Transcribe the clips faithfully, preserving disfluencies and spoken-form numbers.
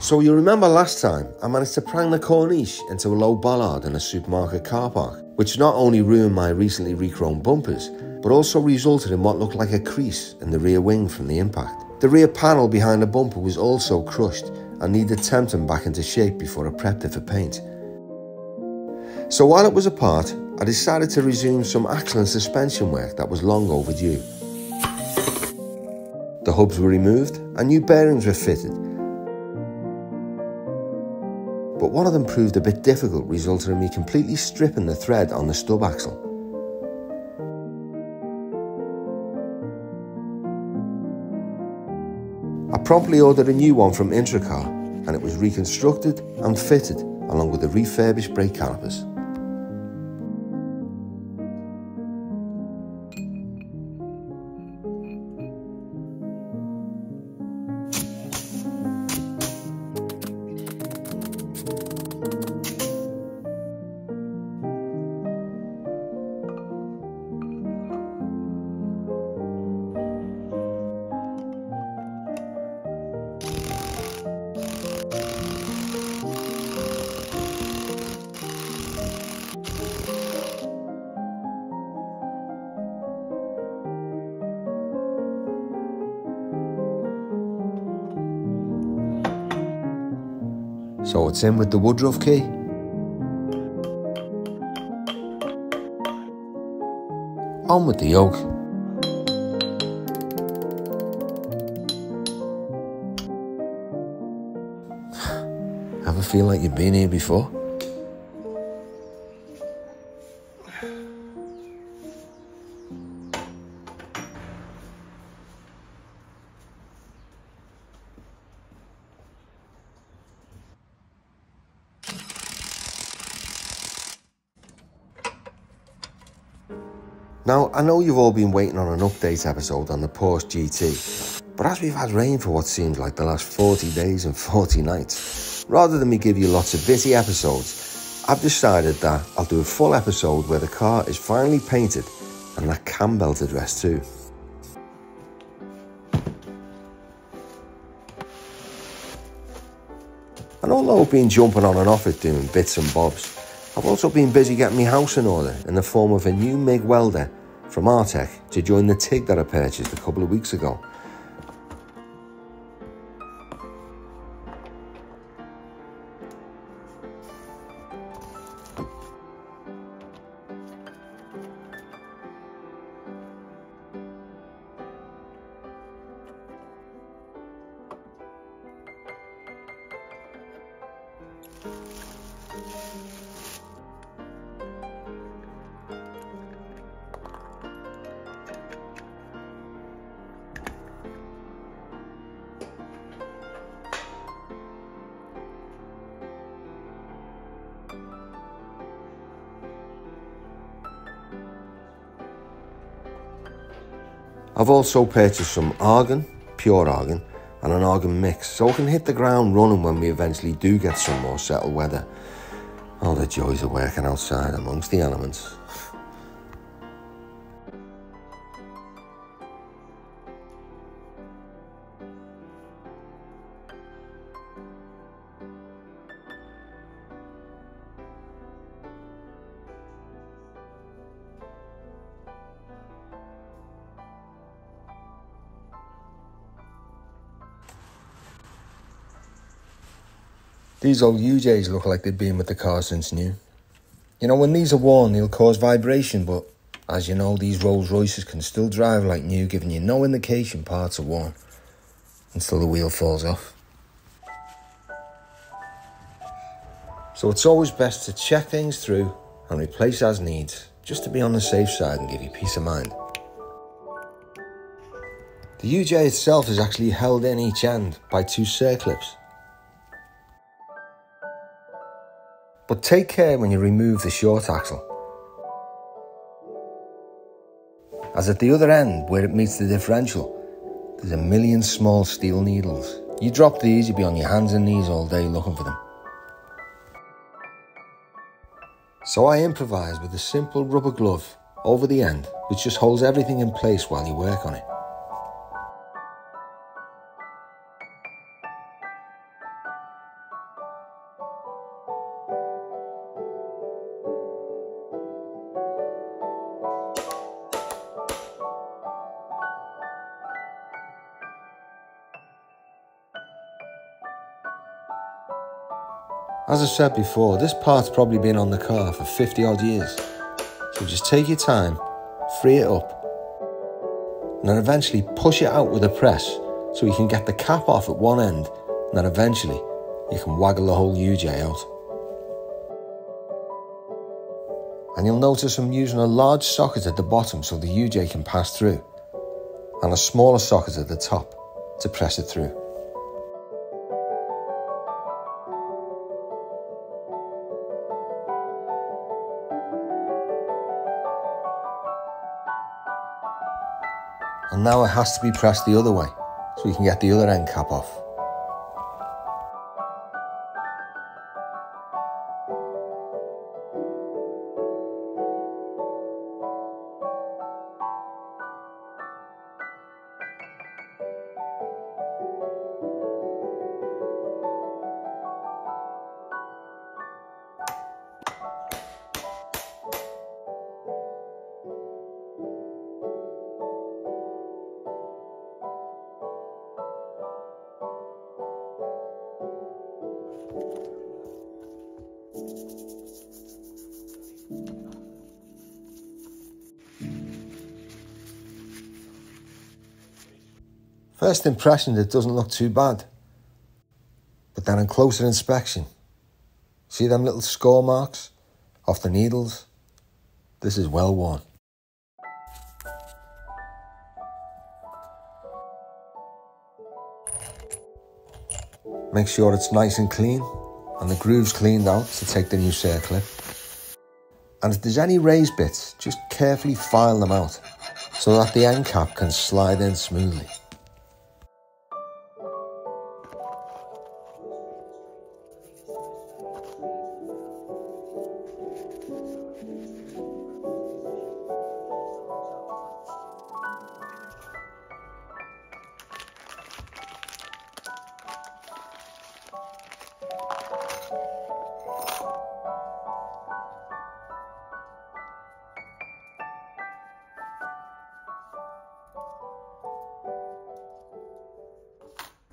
So you remember last time, I managed to prang the Corniche into a low bollard in a supermarket car park, which not only ruined my recently re-chromed bumpers, but also resulted in what looked like a crease in the rear wing from the impact. The rear panel behind the bumper was also crushed and needed tempering back into shape before I prepped it for paint. So while it was apart, I decided to resume some axle and suspension work that was long overdue. The hubs were removed and new bearings were fitted, but one of them proved a bit difficult, resulting in me completely stripping the thread on the stub axle. I promptly ordered a new one from IntroCar, and it was reconstructed and fitted along with the refurbished brake calipers. So it's in with the Woodruff key. On with the yoke. Ever feel like you've been here before? Now, I know you've all been waiting on an update episode on the Porsche G T, but as we've had rain for what seems like the last forty days and forty nights, rather than me give you lots of busy episodes, I've decided that I'll do a full episode where the car is finally painted and that cam belt address too. And although I've been jumping on and off it doing bits and bobs, I've also been busy getting my house in order in the form of a new M I G welder from Artec to join the TIG that I purchased a couple of weeks ago. I've also purchased some argon, pure argon, and an argon mix, so it can hit the ground running when we eventually do get some more settled weather. All the joys of working outside amongst the elements. These old U Js look like they've been with the car since new. You know, when these are worn, they'll cause vibration, but as you know, these Rolls-Royces can still drive like new, giving you no indication parts are worn until the wheel falls off. So it's always best to check things through and replace as needs, just to be on the safe side and give you peace of mind. The U J itself is actually held in each end by two circlips. But take care when you remove the short axle, as at the other end, where it meets the differential, there's a million small steel needles. You drop these, you'll be on your hands and knees all day looking for them. So I improvised with a simple rubber glove over the end, which just holds everything in place while you work on it. As I said before, this part's probably been on the car for fifty odd years, so just take your time, free it up, and then eventually push it out with a press so you can get the cap off at one end, and then eventually you can waggle the whole U J out. And you'll notice I'm using a large socket at the bottom so the U J can pass through, and a smaller socket at the top to press it through. And now it has to be pressed the other way, so you can get the other end cap off. First impression, it doesn't look too bad, but then in closer inspection, see them little score marks off the needles? This is well worn. Make sure it's nice and clean and the grooves cleaned out to take the new circlip. And if there's any raised bits, just carefully file them out so that the end cap can slide in smoothly.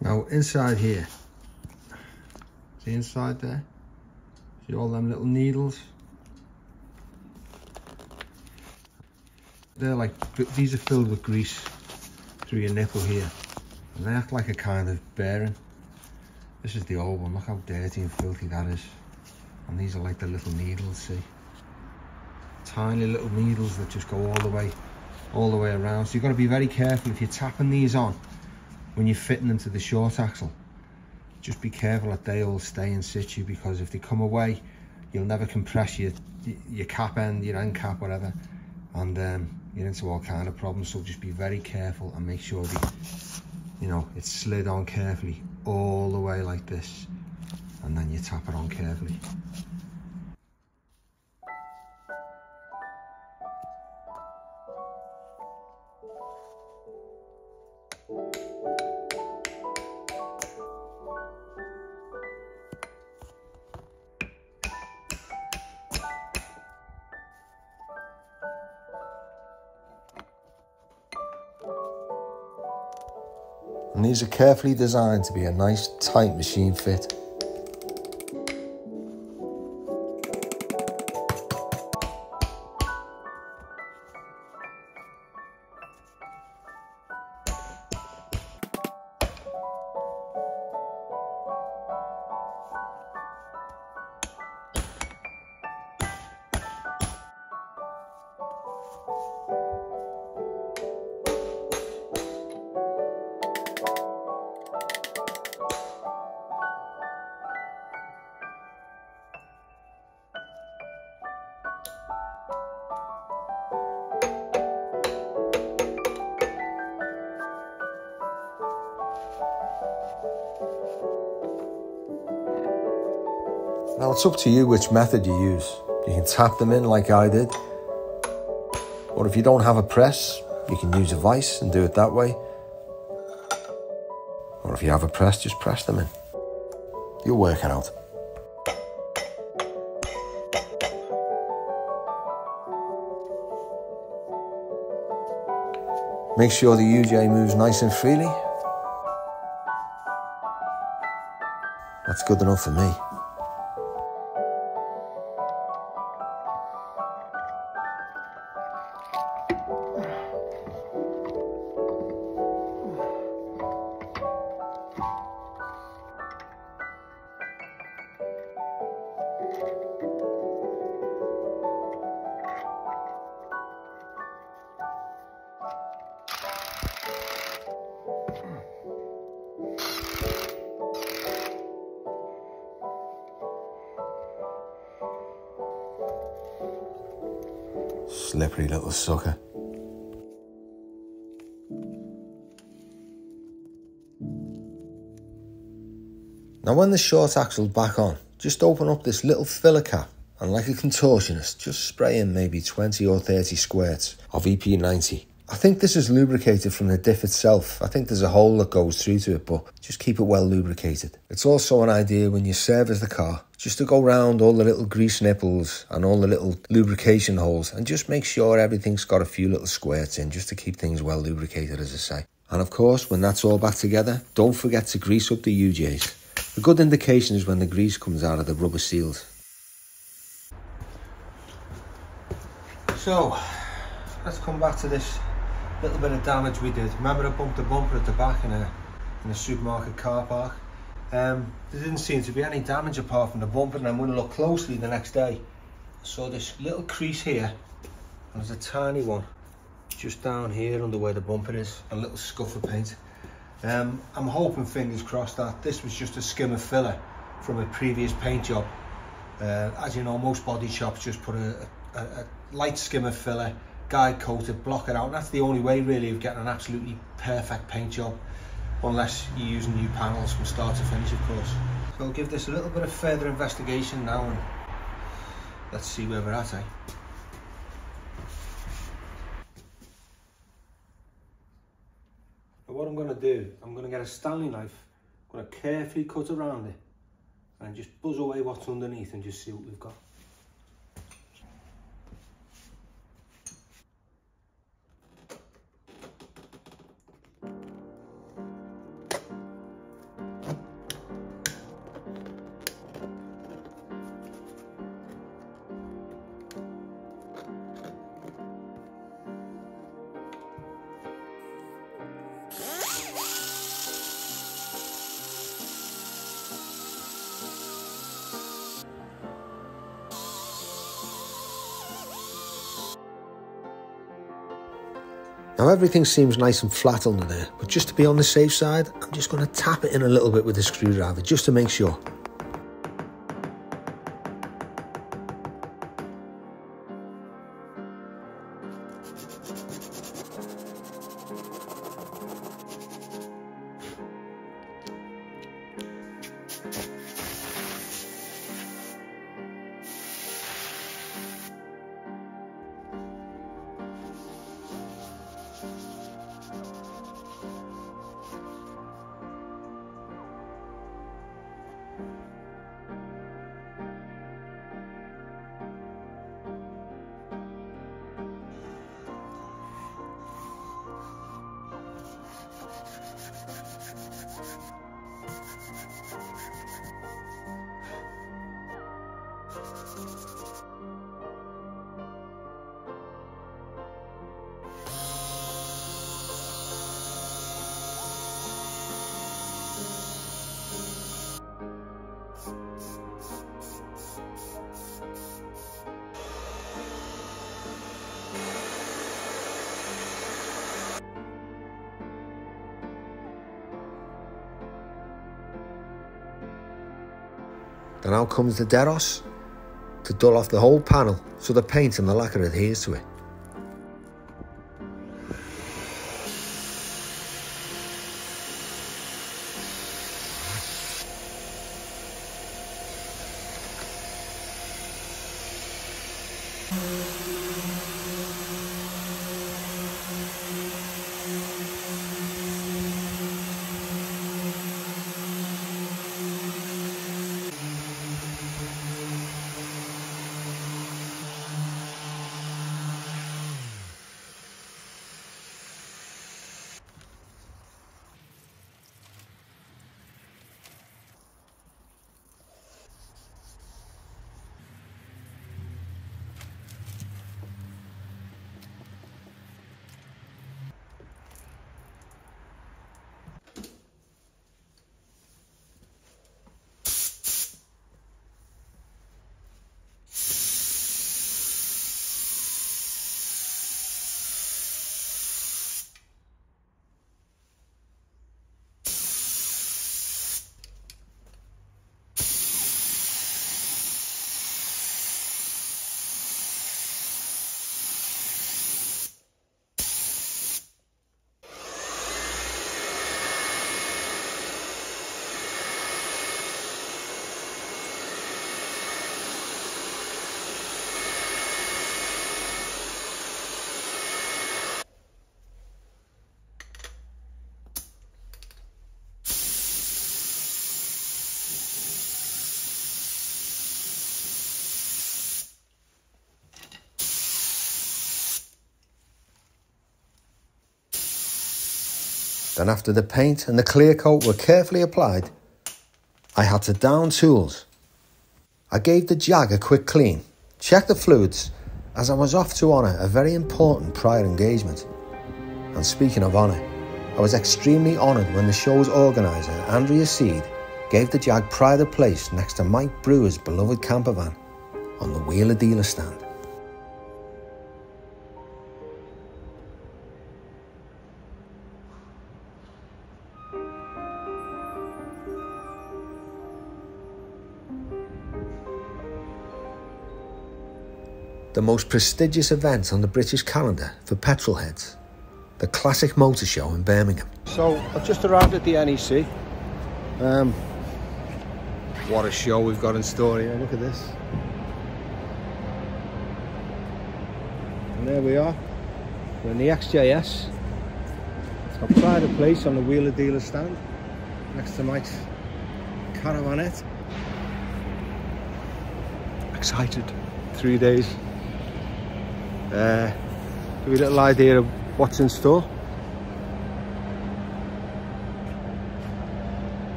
Now inside here, see inside there? See all them little needles? They're like, these are filled with grease through your nipple here. And they act like a kind of bearing. This is the old one, look how dirty and filthy that is. And these are like the little needles, see? Tiny little needles that just go all the way, all the way around. So you've got to be very careful if you're tapping these on. When you're fitting them to the short axle, just be careful that they all stay in situ, because if they come away, you'll never compress your your cap end, your end cap, whatever, and um, you're into all kind of problems. So just be very careful and make sure that, you know, it's slid on carefully all the way like this, and then you tap it on carefully. And these are carefully designed to be a nice, tight machine fit. Now it's up to you which method you use. You can tap them in like I did, or if you don't have a press, you can use a vise and do it that way. Or if you have a press, just press them in. You'll work it out. Make sure the U J moves nice and freely. That's good enough for me. Slippery little sucker. Now when the short axle's back on, just open up this little filler cap and, like a contortionist, just spray in maybe twenty or thirty squirts of E P ninety. I think this is lubricated from the diff itself. I think there's a hole that goes through to it, but just keep it well lubricated. It's also an idea when you service the car just to go round all the little grease nipples and all the little lubrication holes and just make sure everything's got a few little squirts in, just to keep things well lubricated, as I say. And of course, when that's all back together, don't forget to grease up the U Js. A good indication is when the grease comes out of the rubber seals. So, let's come back to this little bit of damage we did. Remember I bumped the bumper at the back in a, in a supermarket car park? Um, there didn't seem to be any damage apart from the bumper, and then when I looked closely the next day, I saw this little crease here, and there's a tiny one just down here under where the bumper is, a little scuff of paint. Um, I'm hoping, fingers crossed, that this was just a skimmer filler from a previous paint job. Uh, as you know, most body shops just put a, a, a light skimmer filler, guide coat it, block it out, and that's the only way really of getting an absolutely perfect paint job, unless you're using new panels from start to finish, of course. So I'll give this a little bit of further investigation now, and let's see where we're at, eh? What I'm going to do, I'm going to get a Stanley knife, I'm going to carefully cut around it and just buzz away what's underneath and just see what we've got. Now everything seems nice and flat under there, but just to be on the safe side, I'm just going to tap it in a little bit with the screwdriver, just to make sure. And now comes the Deros to dull off the whole panel so the paint and the lacquer adheres to it. Then after the paint and the clear coat were carefully applied, I had to down tools. I gave the Jag a quick clean, checked the fluids, as I was off to honour a very important prior engagement. And speaking of honour, I was extremely honoured when the show's organiser, Andrea Seed, gave the Jag pride of place next to Mike Brewer's beloved camper van on the Wheeler Dealer stand. The most prestigious event on the British calendar for petrol heads, the Classic Motor Show in Birmingham. So I've just arrived at the N E C. Um, what a show we've got in store here, look at this. And there we are, we're in the X J S. It's got pride of place on the Wheeler Dealer stand, next to Mike's caravanette. Excited, three days. Uh, give you a little idea of what's in store.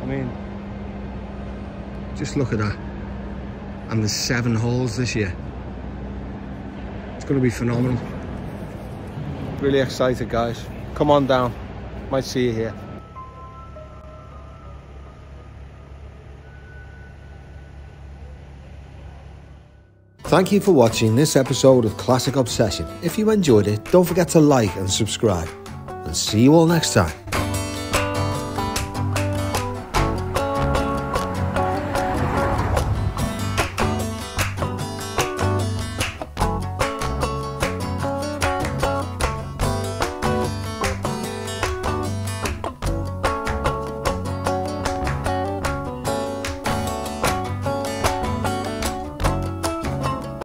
I mean, just look at that. And there's seven halls this year. It's going to be phenomenal. Really excited, guys. Come on down. Might see you here. Thank you for watching this episode of Classic Obsession. If you enjoyed it, don't forget to like and subscribe. And see you all next time.